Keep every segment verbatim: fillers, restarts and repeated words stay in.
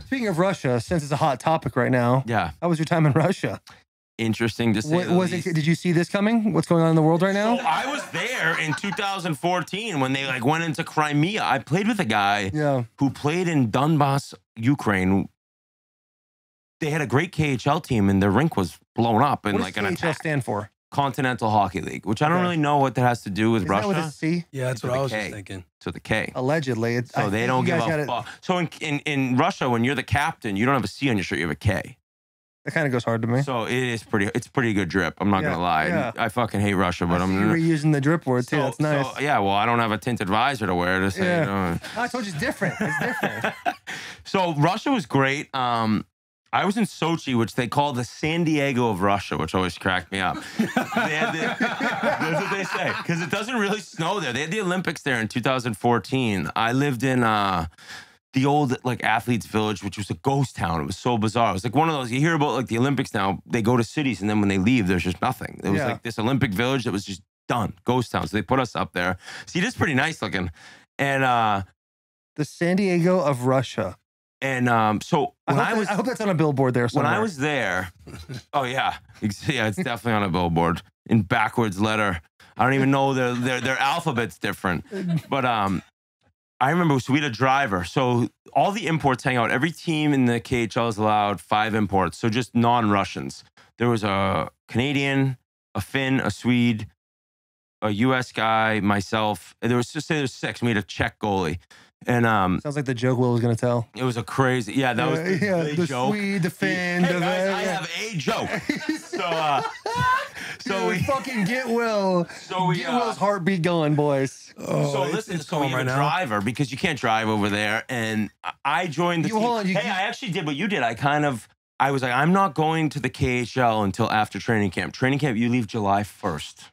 Speaking of Russia, since it's a hot topic right now, yeah, how was your time in Russia? Interesting to say. What, was it, did you see this coming? What's going on in the world right now? So I was there in two thousand fourteen when they like went into Crimea. I played with a guy yeah. who played in Donbass, Ukraine. They had a great K H L team, and their rink was blown up. And like, does an K H L attack. stand for? Continental Hockey League, which I don't okay. really know what that has to do with Isn't Russia. That with a C? Yeah, that's to what I was K, just thinking. To the K. Allegedly. It's, so I they don't give a fuck. So in, in, in Russia, when you're the captain, you don't have a C on your shirt, you have a K. That kind of goes hard to me. So it is pretty, it's pretty good drip. I'm not yeah, going to lie. Yeah. I fucking hate Russia, but I I'm... You're using the drip word, too. So, that's nice. So, yeah, well, I don't have a tinted visor to wear to say... Yeah. Oh. No, I told you it's different. It's different. So Russia was great. Um, I was in Sochi, which they call the San Diego of Russia, which always cracked me up. They had the, that's what they say. Because it doesn't really snow there. They had the Olympics there in two thousand fourteen. I lived in... Uh, the old, like, athletes' village, which was a ghost town. It was so bizarre. It was like one of those, you hear about, like, the Olympics now, they go to cities, and then when they leave, there's just nothing. It was yeah. like this Olympic village that was just done, ghost town. So they put us up there. See, this is pretty nice looking. And, uh... the San Diego of Russia. And, um, so... When I, hope I, was, that, I hope that's on a billboard there somewhere. When I was there... oh, yeah. Yeah, it's definitely on a billboard. In backwards letter. I don't even know. Their, their, their alphabet's different. But, um... I remember, so we had a driver. So all the imports hang out. Every team in the K H L is allowed five imports. So just non-Russians. There was a Canadian, a Finn, a Swede, a U S guy, myself. And there was just say there's six. And we had a Czech goalie. And um, sounds like the joke Will was gonna tell. It was a crazy, yeah. That was the, yeah, the, the joke. Swede, the Finn. Hey, the guys, I have a joke. So, uh, so Dude, we fucking get Will. So we get uh, Will's heartbeat going, boys. Oh, so it's, listen, it's so we have right a now. driver because you can't drive over there. And I joined the you team. On, you hey, I actually did what you did. I kind of, I was like, I'm not going to the K H L until after training camp. Training camp, you leave July first.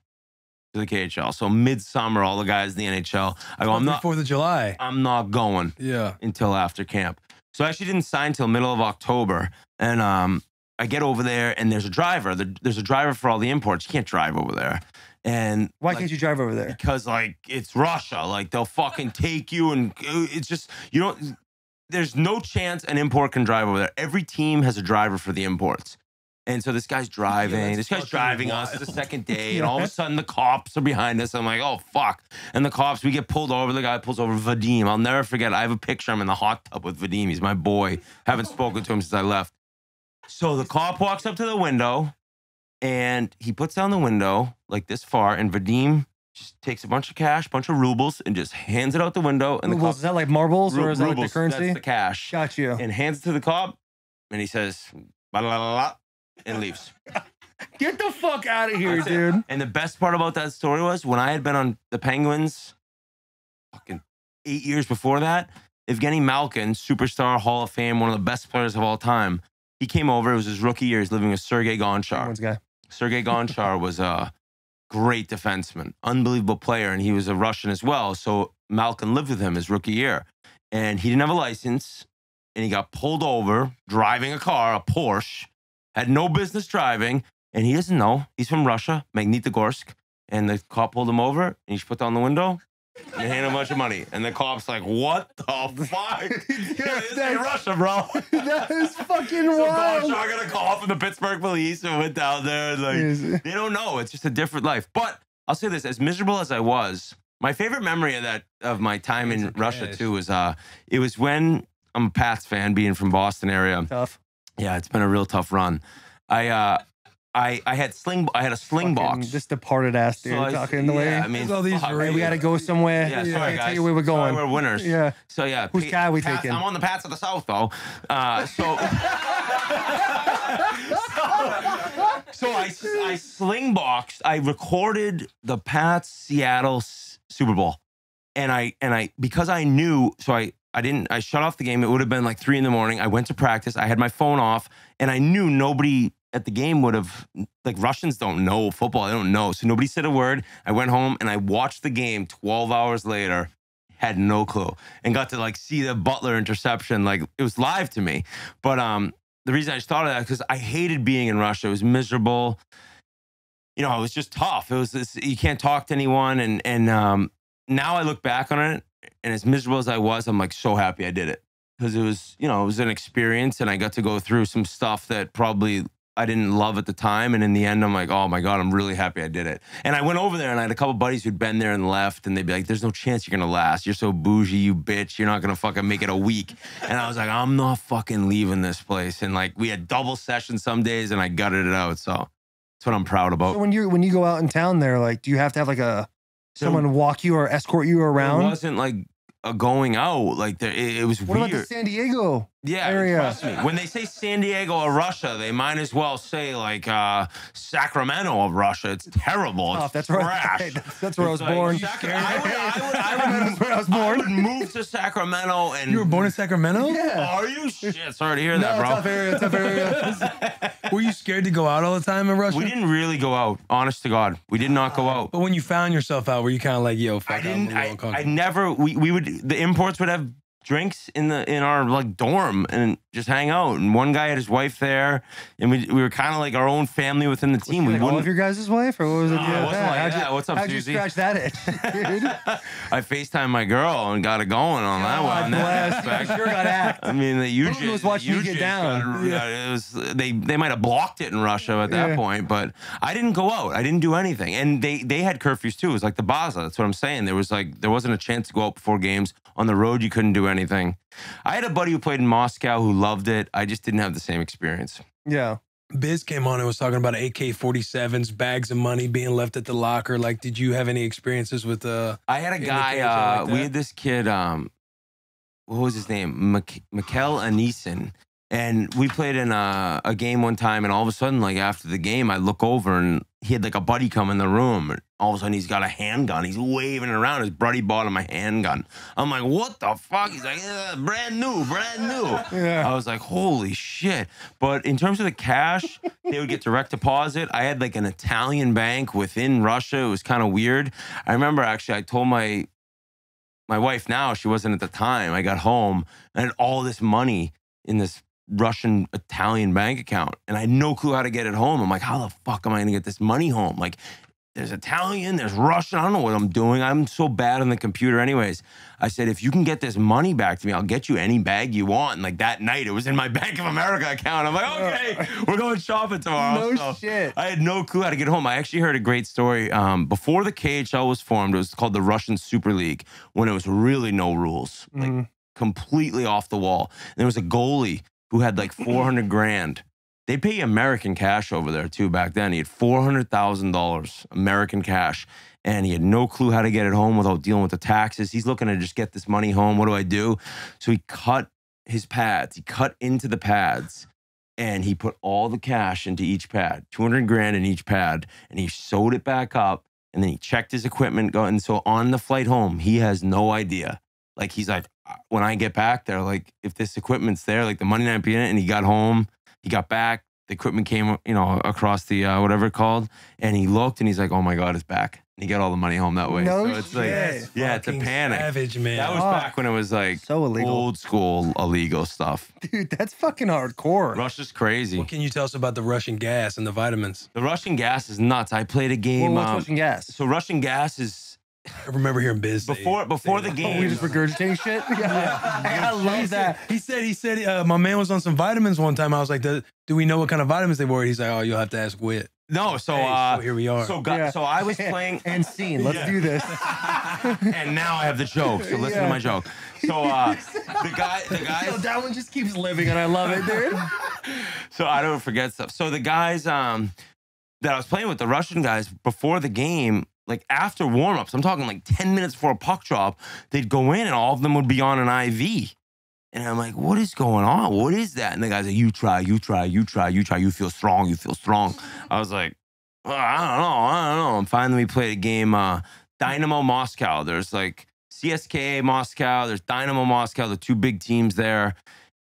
To the K H L. So midsummer, all the guys in the N H L. I go, I'm not Fourth of July. I'm not going. Yeah. Until after camp. So I actually didn't sign till middle of October. And um, I get over there and there's a driver. There's a driver for all the imports. You can't drive over there. And why like, can't you drive over there? Because like it's Russia. Like they'll fucking take you and it's just you don't there's no chance an import can drive over there. Every team has a driver for the imports. And so this guy's driving. Yeah, this guy's driving wild. us. It's the second day. And all of a sudden, the cops are behind us. I'm like, oh, fuck. And the cops, we get pulled over. The guy pulls over Vadim. I'll never forget. I have a picture. I'm in the hot tub with Vadim. He's my boy. Haven't spoken to him since I left. So the cop walks up to the window. And he puts down the window like this far. And Vadim just takes a bunch of cash, bunch of rubles, and just hands it out the window. And rubles, the cop, is that like marbles? Or is that rubles, like the currency? That's the cash. Got you. And hands it to the cop. And he says, blah, blah, blah, blah. And leaves. Get the fuck out of here, That's dude. It. And the best part about that story was when I had been on the Penguins fucking eight years before that, Evgeny Malkin, superstar, Hall of Fame, one of the best players of all time, he came over. It was his rookie year. He's living with Sergey Gonchar. Guy. Sergey Gonchar was a great defenseman, unbelievable player, and he was a Russian as well. So Malkin lived with him his rookie year. And he didn't have a license, and he got pulled over driving a car, a Porsche, had no business driving, and he doesn't know. He's from Russia, Magnitogorsk, and the cop pulled him over, and he just put down the window, and handed him a bunch of money. And the cop's like, what the fuck? Yeah, this ain't Russia, bro. That is fucking so wild. So I got a call from the Pittsburgh police and went down there. And like, they don't know. It's just a different life. But I'll say this, as miserable as I was, my favorite memory of that of my time in Russia, nice. too, was uh, it was when I'm a Pats fan, being from Boston area. Tough. Yeah, it's been a real tough run. I uh, I I had sling I had a sling fucking box. This departed ass dude so talking I, the yeah, way. I mean, all these right, we got to go somewhere. Yeah, yeah, sorry, I guys. Tell you where we're going. Sorry, we're winners. Yeah. So yeah, whose guy we Pats, taking? I'm on the Pats of the South though. Uh, so, so so I I sling boxed. I recorded the Pats Seattle Super Bowl, and I and I because I knew so I. I didn't, I shut off the game. It would have been like three in the morning. I went to practice. I had my phone off and I knew nobody at the game would have, like Russians don't know football. They don't know. So nobody said a word. I went home and I watched the game twelve hours later, had no clue and got to like see the Butler interception. Like it was live to me. But um, the reason I just thought of that, because I hated being in Russia. It was miserable. You know, it was just tough. It was this, you can't talk to anyone. And, and um, now I look back on it. And as miserable as I was, I'm like so happy I did it. because it was, you know, it was an experience, and I got to go through some stuff that probably I didn't love at the time. And in the end, I'm like, oh my God, I'm really happy I did it. And I went over there and I had a couple buddies who'd been there and left, and they'd be like, there's no chance you're gonna last. You're so bougie, you bitch. You're not gonna fucking make it a week. And I was like, I'm not fucking leaving this place. And like, we had double sessions some days and I gutted it out. So that's what I'm proud about. So when you when you go out in town there, like, do you have to have like a, someone walk you or escort you around? It wasn't like a going out. Like, there, it, it was what weird. What about the San Diego yeah, area? Trust me. When they say San Diego or Russia, they might as well say, like, uh, Sacramento of Russia. It's terrible. It's oh, that's trash. Right. That's, that's where I was like, born. I would move to Sacramento. And you were born in Sacramento? Yeah. Are you? Shit, sorry to hear no, that, bro. Tough area, tough area. Were you scared to go out all the time in Russia? We didn't really go out, honest to God. We did not go out. But when you found yourself out, were you kind of like, yo, fuck, I didn't, I, I never, we, we would, the imports would have drinks in the in our like dorm and just hang out. And one guy had his wife there, and we we were kind of like our own family within the team. What's we like, all of your guys' wife, or what was it? No, yeah, it wasn't like how'd that. You, What's up, how'd Susie? How'd you scratch that in, dude? I FaceTimed my girl and got it going on that one. On that aspect. Sure got act. I mean, the U J was watching you get down. Got, yeah. It was they they might have blocked it in Russia at that yeah. point, but I didn't go out. I didn't do anything, and they they had curfews too. It was like the Baza. That's what I'm saying. There was like there wasn't a chance to go out before games. On the road, you couldn't do anything. I had a buddy who played in Moscow who loved it. I just didn't have the same experience. Yeah. Biz came on and was talking about A K forty-sevens, bags of money being left at the locker. Like, did you have any experiences with uh I had a guy, uh, like we had this kid, um, what was his name? Mikhail Anisen. And we played in a, a game one time, and all of a sudden, like, after the game, I look over, and he had, like, a buddy come in the room. And all of a sudden, he's got a handgun. He's waving it around. His buddy bought him a handgun. I'm like, what the fuck? He's like, yeah, brand new, brand new. Yeah. I was like, holy shit. But in terms of the cash, they would get direct deposit. I had, like, an Italian bank within Russia. It was kind of weird. I remember, actually, I told my, my wife now, she wasn't at the time. I got home, and I had all this money in this Russian Italian bank account, and I had no clue how to get it home. I'm like, how the fuck am I gonna get this money home? Like, there's Italian, there's Russian, I don't know what I'm doing. I'm so bad on the computer anyways. I said, if you can get this money back to me, I'll get you any bag you want. And like that night, it was in my Bank of America account. I'm like, okay, we're going shopping tomorrow. No so shit. I had no clue how to get home. I actually heard a great story. Um, before the K H L was formed, it was called the Russian Super League, when it was really no rules, like mm. completely off the wall. And there was a goalie who had like four hundred grand. They pay American cash over there too back then. He had four hundred thousand dollars American cash, and he had no clue how to get it home without dealing with the taxes. He's looking to just get this money home. What do I do? So he cut his pads. He cut into the pads, and he put all the cash into each pad, two hundred grand in each pad, and he sewed it back up, and then he checked his equipment. And so on the flight home, he has no idea. Like, he's like, when I get back there, like, if this equipment's there, like, the money might be in it. And he got home, he got back, the equipment came, you know, across the uh, whatever it's called, and he looked, and he's like, oh my God, it's back. And he got all the money home that way. No so it's shit. Like, that's yeah, it's a panic. Savage, man. That was oh, back when it was like so illegal. Old school illegal stuff. Dude, that's fucking hardcore. Russia's crazy. What can you tell us about the Russian gas and the vitamins? The Russian gas is nuts. I played a game. Well, what's um, Russian gas? So Russian gas is. I remember hearing Biz before before the game. Oh, we just regurgitating shit. Yeah. Yeah. I love that. He said he said uh, my man was on some vitamins one time. I was like, do, do we know what kind of vitamins they were? He's like, oh, you'll have to ask Whit. No, so hey, uh, so here we are. So, yeah. so I was playing and scene. Let's yeah. do this. And now I have the joke. So listen yeah. to my joke. So uh, the guy, the guy. So that one just keeps living, and I love it, dude. So I don't forget stuff. So the guys um, that I was playing with, the Russian guys, before the game. Like, after warm-ups, I'm talking like ten minutes before a puck drop, they'd go in and all of them would be on an I V. And I'm like, what is going on? What is that? And the guy's like, you try, you try, you try, you try, you feel strong, you feel strong. I was like, well, I don't know, I don't know. And finally we played a game, uh, Dynamo Moscow. There's like C S K A Moscow, there's Dynamo Moscow, the two big teams there.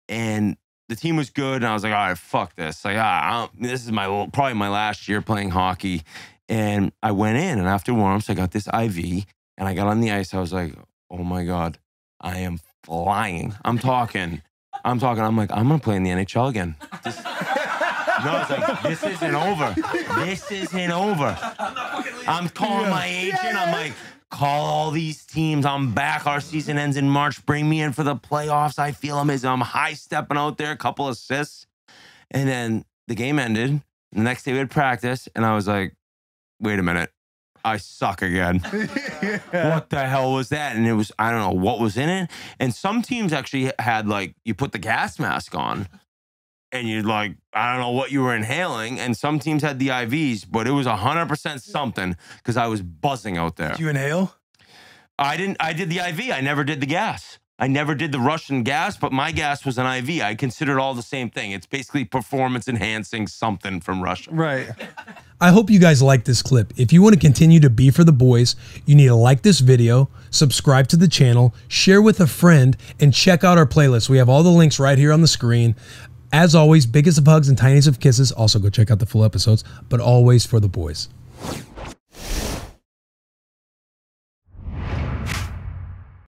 And the team was good, and I was like, all right, fuck this. Like, ah, this is my probably my last year playing hockey. And I went in, and after warm-ups, I got this I V, and I got on the ice. I was like, oh my God, I am flying. I'm talking. I'm talking. I'm like, I'm going to play in the N H L again. This, I was like, this isn't over. This isn't over. I'm not fucking leaving. I'm calling yeah. my agent. Yeah. I'm like, call all these teams. I'm back. Our season ends in March. Bring me in for the playoffs. I feel I'm, I'm high-stepping out there, a couple assists. And then the game ended. The next day we had practice, and I was like, wait a minute. I suck again. yeah. What the hell was that? And it was, I don't know what was in it. And some teams actually had, like, you put the gas mask on and you'd, like, I don't know what you were inhaling. And some teams had the I Vs, but it was one hundred percent something because I was buzzing out there. Did you inhale? I didn't. I did the I V. I never did the gas. I never did the Russian gas, but my gas was an I V. I considered all the same thing. It's basically performance enhancing something from Russia. Right. I hope you guys like this clip. If you want to continue to be for the boys, you need to like this video, subscribe to the channel, share with a friend, and check out our playlist. We have all the links right here on the screen. As always, biggest of hugs and tiniest of kisses. Also, go check out the full episodes, but always for the boys.